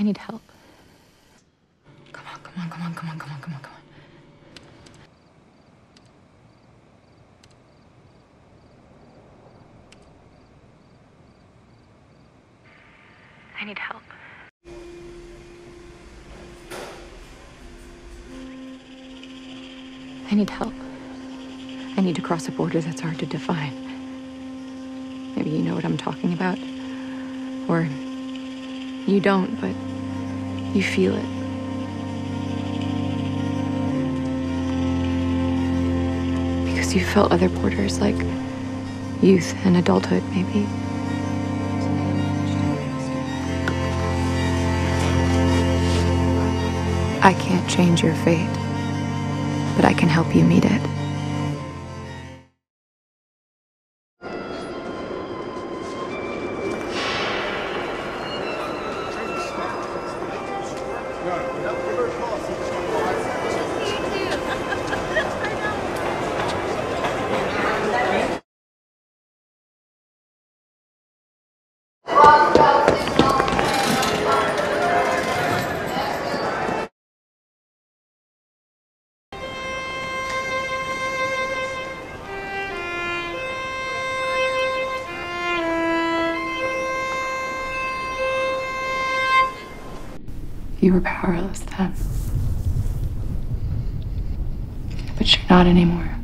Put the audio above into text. I need help. Come on, come on, come on, come on, come on, come on, come on. I need help. I need help. I need to cross a border that's hard to define. Maybe you know what I'm talking about. Or you don't, but you feel it. Because you felt other borders, like youth and adulthood, maybe. I can't change your fate, but I can help you meet it. You were powerless then, but you're not anymore.